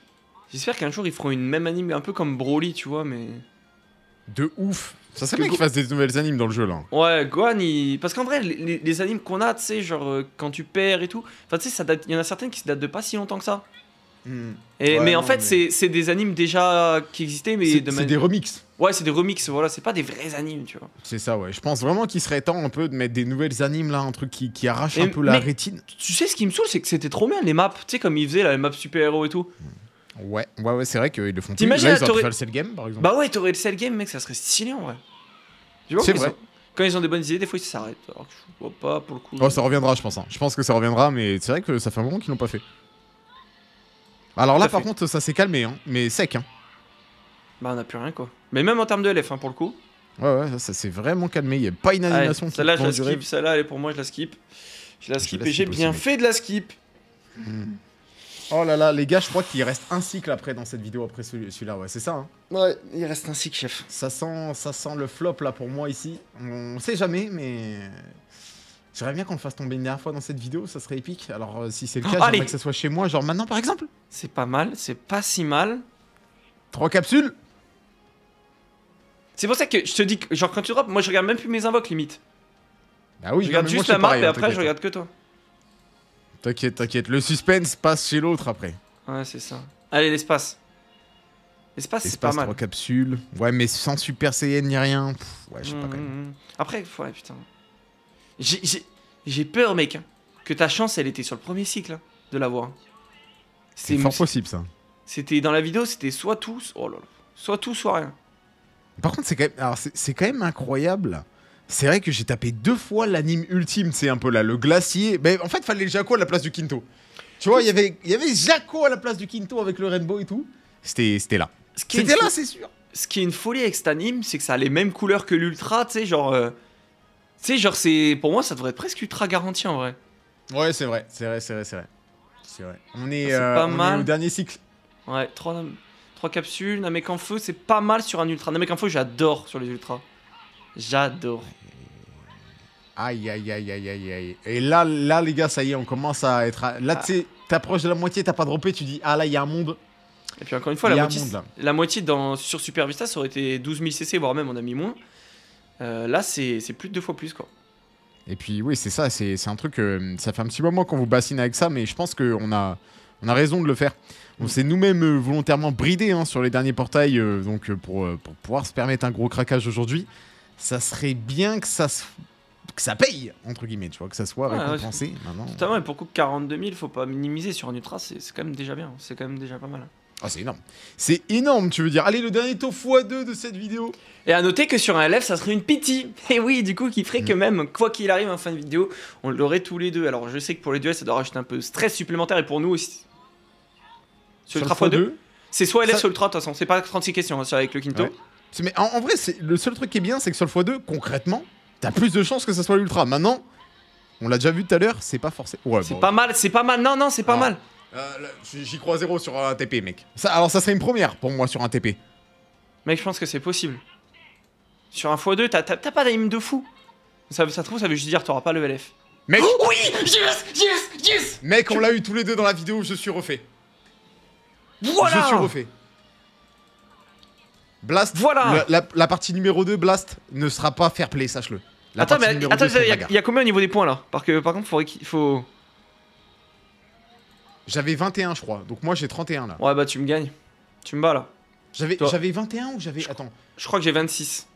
J'espère qu'un jour, ils feront une même anime, un peu comme Broly, tu vois, mais... De ouf. Ça serait bien qu'ils fassent des nouvelles animes dans le jeu là. Ouais, Gohan il... Parce qu'en vrai, les animes qu'on a, tu sais, genre quand tu perds et tout. Enfin, tu sais, il y en a certaines qui se datent de pas si longtemps que ça. Mmh. Et, ouais, mais non, en fait, mais... c'est des animes déjà qui existaient, mais... C'est des remixes. Ouais, c'est des remixes, voilà, c'est pas des vrais animes, tu vois. C'est ça, ouais. Je pense vraiment qu'il serait temps un peu de mettre des nouvelles animes là, un truc qui arrache un peu la rétine. Tu sais, ce qui me saoule, c'est que c'était trop bien les maps, tu sais, comme ils faisaient là, les maps super-héros et tout. Mmh. Ouais, c'est vrai qu'ils le font plus. Là, ils auraient pu faire le cell game, par exemple. Bah ouais, t'aurais le cell game, mec, ça serait stylé, en vrai. C'est vrai. Quand ils ont des bonnes idées, des fois, ils s'arrêtent. Alors que je vois pas, pour le coup... Oh, ça reviendra, je pense. Hein. Je pense que ça reviendra, mais c'est vrai que ça fait un moment qu'ils l'ont pas fait. Alors là, par contre, ça s'est calmé, hein. Mais sec, hein. Bah, on a plus rien, quoi. Mais même en termes de LF, hein, pour le coup. Ouais, ça s'est vraiment calmé. Il n'y a pas une animation qui... Celle-là, je la skip. Celle-là, elle est pour moi, je la skip. Je la skip et j'ai bien fait de la skip. Oh là là, les gars, je crois qu'il reste un cycle après dans cette vidéo, après celui-là, ouais, c'est ça, hein. Ouais, il reste un cycle, chef. Ça sent le flop, là, pour moi, ici. On sait jamais, mais... J'aimerais bien qu'on le fasse tomber une dernière fois dans cette vidéo, ça serait épique. Alors, si c'est le cas, j'aimerais que ça soit chez moi, genre maintenant, par exemple. C'est pas mal, c'est pas si mal. 3 capsules. C'est pour ça que je te dis que, genre, quand tu drops, moi, je regarde même plus mes invoques, limite. Bah oui, je regarde juste la map et après, je regarde que toi. T'inquiète, le suspense passe chez l'autre après. Ouais, c'est ça. Allez, l'espace. L'espace, c'est pas mal. 3 capsules. Ouais, mais sans Super Saiyan ni rien. Pff, ouais, je sais pas quand même. Après, ouais, putain. J'ai peur, mec, hein, que ta chance, elle était sur le premier cycle hein, de l'avoir. C'est fort possible, ça. C'était dans la vidéo, c'était soit tout, oh là là, soit tout, soit rien. Par contre, c'est quand même incroyable. C'est vrai que j'ai tapé 2 fois l'anime ultime, c'est un peu là, le glacier. Mais en fait, fallait Jaco à la place du Kinto. Tu vois, il y avait Jaco à la place du Kinto avec le Rainbow et tout. C'était là. C'était là, c'est sûr. Ce qui est une folie avec cet anime, c'est que ça a les mêmes couleurs que l'Ultra, tu sais, genre... c'est... Pour moi, ça devrait être presque Ultra garanti, en vrai. Ouais, c'est vrai. On est, on est au dernier cycle. Ouais, 3 capsules, Namek en feu, c'est pas mal sur un Ultra. Namek en feu, j'adore sur les Ultras. J'adore. Aïe. Et là, les gars, ça y est, on commence à être... Là, tu sais, t'approches de la moitié, t'as pas droppé, tu dis, ah là, il y a un monde. Et puis encore une fois, la moitié sur Super Vista, ça aurait été 12 000 CC, voire même on a mis moins. Là, c'est plus de 2 fois plus, quoi. Et puis, oui, c'est ça, c'est un truc... ça fait un petit moment qu'on vous bassine avec ça, mais je pense qu'on a... On a raison de le faire. On s'est nous-mêmes volontairement bridés hein, sur les derniers portails, donc pour pouvoir se permettre un gros craquage aujourd'hui. Ça serait bien que ça paye, entre guillemets, tu vois, que ça soit récompensé. Ouais, maintenant, totalement, et pour coup, 42 000, faut pas minimiser sur un ultra, c'est quand même déjà bien, c'est quand même déjà pas mal. Hein. Ah, c'est énorme. C'est énorme, tu veux dire. Allez, le dernier taux x2 de cette vidéo. Et à noter que sur un LF, ça serait une pitié. Et oui, du coup, qui ferait que même, quoi qu'il arrive en fin de vidéo, on l'aurait tous les deux. Alors, je sais que pour les duels, ça doit rajouter un peu de stress supplémentaire, et pour nous aussi. Sur le ultra x2, c'est soit LF, soit ultra, de toute façon, c'est pas 36 questions hein, avec le Kinto. Ouais. Mais en vrai, le seul truc qui est bien, c'est que sur le x2, concrètement, t'as plus de chances que ça soit l'ultra. Maintenant, on l'a déjà vu tout à l'heure, c'est pas forcé. Ouais, c'est pas mal, c'est pas mal. Non, c'est pas mal. J'y crois 0 sur un TP, mec. Alors, ça serait une première pour moi sur un TP. Mec, je pense que c'est possible. Sur un x2, t'as pas d'anime de fou. Ça trouve, ça veut juste dire t'auras pas le LF. Mec. Oh, oui, yes. Mec, on l'a eu tous les deux dans la vidéo, je suis refait. Voilà. Je suis refait. Blast, voilà. La partie numéro 2, Blast, ne sera pas fair play, sache-le. Attends, mais il y a combien au niveau des points là? Parce que par contre, faut... J'avais 21, je crois. Donc moi, j'ai 31 là. Ouais, bah tu me gagnes. Tu me bats là. J'avais 21 ou j'avais... Attends. Je crois que j'ai 26.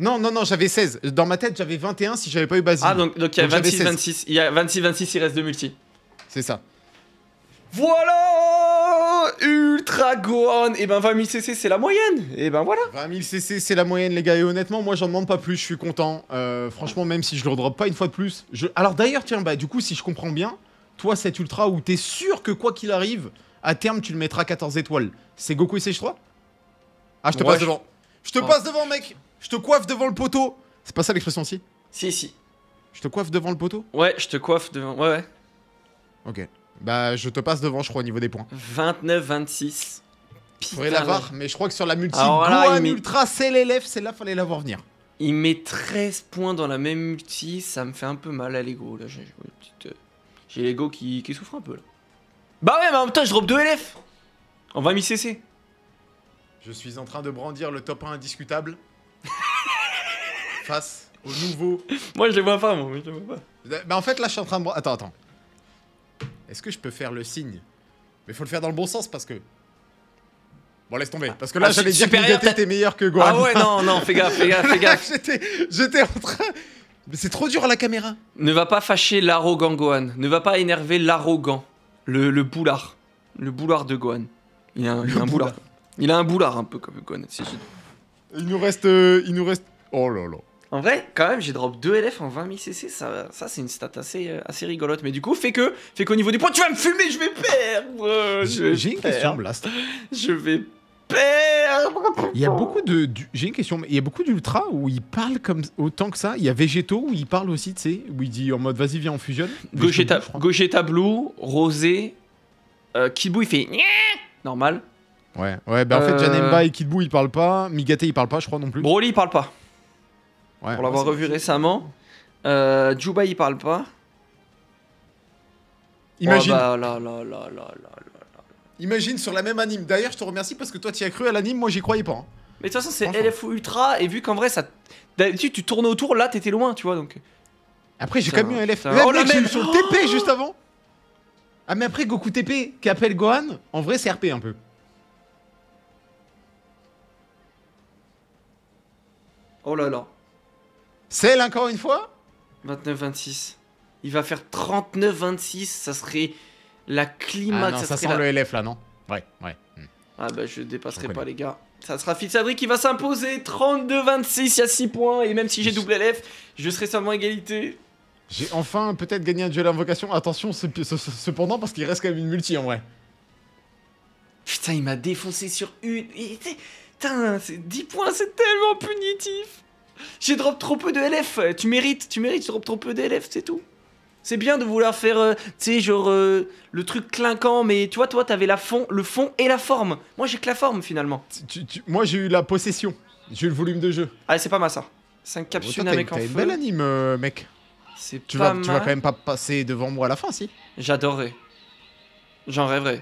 Non, non, non, j'avais 16. Dans ma tête, j'avais 21 si j'avais pas eu Basile. Ah, donc il y a 26-26. Il y a 26-26, il reste 2 multi. C'est ça. Voilà, Ultra Gohan. Et ben 20 000 CC, c'est la moyenne. Et ben voilà. 20 000 CC, c'est la moyenne, les gars. Et honnêtement, moi, j'en demande pas plus. Je suis content. Franchement, même si je le redrop pas une fois de plus. Alors d'ailleurs, tiens, bah du coup, si je comprends bien, toi, cet Ultra où t'es sûr que quoi qu'il arrive, à terme, tu le mettras 14 étoiles. C'est Goku et Sage 3? Ah, je te passe devant. Je te passe devant, mec. Je te coiffe devant le poteau. C'est pas ça l'expression, si? Si, si. Je te coiffe devant le poteau? Ouais, je te coiffe devant. Ouais, ouais. Ok. Bah, je te passe devant, je crois, au niveau des points. 29-26. Faudrait l'avoir, mais je crois que sur la multi, Gohan Ultra, c'est l'élève, c'est là, fallait la voir venir. Il met 13 points dans la même multi, ça me fait un peu mal à l'ego. Là, j'ai l'ego qui souffre un peu, là. Bah ouais, mais en même temps, je drop 2 LF. On va m'y cesser. Je suis en train de brandir le top 1 indiscutable. Face au nouveau. Moi, je les vois pas, moi. Je les vois pas. Bah, en fait, là, je suis en train de... Attends, attends. Est-ce que je peux faire le signe? Mais faut le faire dans le bon sens parce que... Bon, laisse tomber. Parce que là, j'allais dire que Migatte était meilleur que Gohan. Ah ouais, non, non, fais gaffe, fais gaffe, fais gaffe. J'étais en train... Mais c'est trop dur à la caméra. Ne va pas fâcher l'arrogant Gohan. Ne va pas énerver l'arrogant. Le boulard. Le boulard de Gohan. Il a un boulard. Il a un boulard un peu comme Gohan. Il nous reste... Oh là là. En vrai, quand même, j'ai drop 2 LF en 20 000 CC, ça c'est une stat assez rigolote. Mais du coup, fait qu'au niveau des points, tu vas me fumer, je vais perdre. J'ai une question, Blast. Je vais perdre. Il y a beaucoup de... J'ai une question, il y a beaucoup d'Ultra où ils parlent comme autant que ça. Il y a Vegeto où il parle aussi, tu sais, où il dit en mode vas-y, viens, on fusionne. Gogeta Blue, Rosé, Kid Buu, il fait normal. Ouais, ouais, bah en fait, Janemba et Kid Buu, ils parlent pas. Migatte, il parle pas, je crois non plus. Broly, il parle pas. Ouais, pour l'avoir revu récemment. Juba, il parle pas. Imagine. Oh, bah, là. Imagine sur la même anime. D'ailleurs, je te remercie parce que toi, tu as cru à l'anime, moi, j'y croyais pas. Hein. Mais de toute façon, c'est LF ou Ultra, et vu qu'en vrai, ça. D'habitude, tu tournais autour, là, t'étais loin, tu vois. Donc. Après, j'ai quand même eu un LF. Oh, là, j'ai eu sur le TP juste avant. Ah, mais après, Goku TP qui appelle Gohan, en vrai, c'est RP un peu. Oh là là. Celle encore une fois 29-26. Il va faire 39-26. Ça serait la climax. Ah non, ça sent le LF là, non? Ouais, ouais. Ah bah je dépasserai pas les gars. Ça sera FITZADRI qui va s'imposer. 32-26, il y a 6 points. Et même si j'ai double LF, je serai seulement égalité. J'ai enfin peut-être gagné un duel d'invocation. Attention cependant parce qu'il reste quand même une multi en vrai. Putain, il m'a défoncé sur une... Putain, 10 points, c'est tellement punitif. J'ai drop trop peu de LF, tu mérites, tu drop trop peu de LF, c'est tout. C'est bien de vouloir faire, tu sais, genre, le truc clinquant, mais tu vois, toi, t'avais le fond et la forme. Moi, j'ai que la forme, finalement. Moi, j'ai eu la possession, j'ai eu le volume de jeu. Ah, c'est pas mal, ça. 5 capsules à mec en feu. T'as une belle anime, mec. C'est pas mal. Tu vas quand même pas passer devant moi à la fin, si? J'adorerais. J'en rêverais.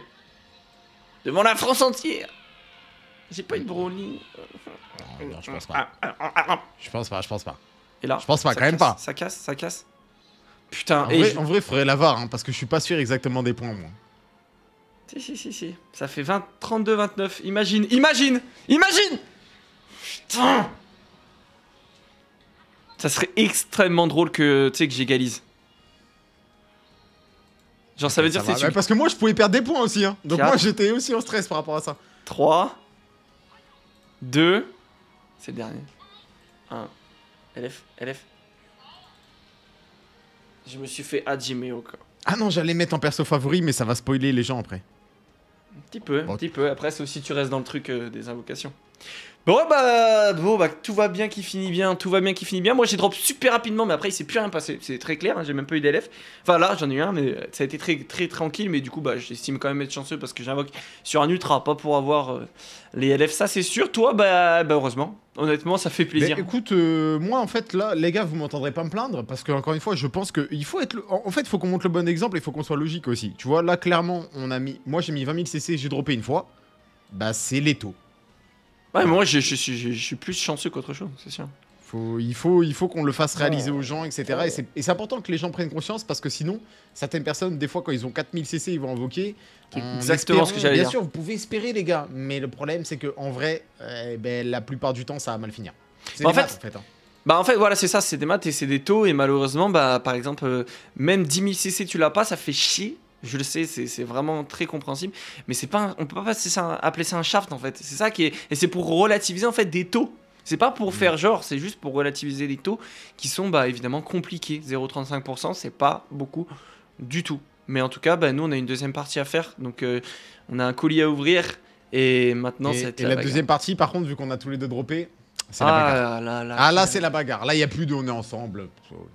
Devant la France entière. J'ai pas une Broly. Non, je pense pas. Je pense pas. Et là, je pense pas, quand même pas. Ça casse. Putain, en vrai, faudrait l'avoir, hein, parce que je suis pas sûr exactement des points, moi. Si. Ça fait 32-29. Imagine. Putain. Ça serait extrêmement drôle que, tu sais, que j'égalise. Genre, ça veut dire c'est... Parce que moi, je pouvais perdre des points aussi, hein. Donc moi, j'étais aussi en stress par rapport à ça. 3... 2, c'est le dernier. 1, LF. Je me suis fait Hajime encore. Ah non, j'allais mettre en perso favori, mais ça va spoiler les gens après. Un petit peu. Après, c'est aussi tu restes dans le truc des invocations. Bon bah, tout va bien qui finit bien. Moi, j'ai drop super rapidement, mais après, il s'est plus rien passé. C'est très clair, hein, j'ai même pas eu d'LF. Enfin, là, j'en ai eu un, mais ça a été très, très tranquille. Mais du coup, bah, j'estime quand même être chanceux parce que j'invoque sur un Ultra, pas pour avoir les LF. Ça, c'est sûr. Toi, bah, heureusement. Honnêtement, ça fait plaisir. Mais écoute, moi, en fait, là, les gars, vous m'entendrez pas me plaindre parce que, encore une fois, je pense que il faut être... En fait, il faut qu'on montre le bon exemple et il faut qu'on soit logique aussi. Tu vois, là, clairement, on a mis... Moi, j'ai mis 20 000 CC, j'ai droppé une fois. Bah, c'est l'étau. Ouais, moi je suis plus chanceux qu'autre chose, c'est sûr. Il faut qu'on le fasse réaliser aux gens, etc. Et c'est important que les gens prennent conscience, parce que sinon, certaines personnes, des fois, quand ils ont 4000 CC, ils vont invoquer. Exactement ce que j'allais dire. Bien sûr, vous pouvez espérer, les gars. Mais le problème, c'est qu'en vrai, la plupart du temps, ça va mal finir. C'est des maths, en fait. Bah en fait voilà c'est ça, c'est des maths et c'est des taux, et malheureusement bah par exemple même 10 000 CC tu l'as pas, ça fait chier, je le sais, c'est vraiment très compréhensible, mais c'est pas un, on peut pas passer ça, appeler ça un shaft en fait, c'est ça qui est, et c'est pour relativiser en fait des taux, c'est pas pour faire genre, c'est juste pour relativiser des taux qui sont bah évidemment compliqués, 0,35% c'est pas beaucoup du tout, mais en tout cas bah nous on a une deuxième partie à faire, donc on a un colis à ouvrir et maintenant c'est la bagarre. Deuxième partie par contre vu qu'on a tous les deux droppé. Ah là c'est la bagarre, là il n'y a plus de on est ensemble.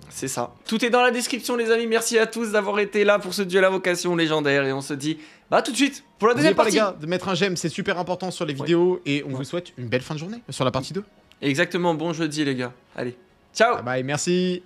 C'est ça. Tout est dans la description les amis, merci à tous d'avoir été là pour ce duel à vocation légendaire et on se dit bah tout de suite pour la deuxième partie. N'oubliez pas les gars de mettre un j'aime, c'est super important sur les vidéos et on vous souhaite une belle fin de journée sur la partie 2. Exactement, bon jeudi les gars, allez, ciao. Bye bye, merci.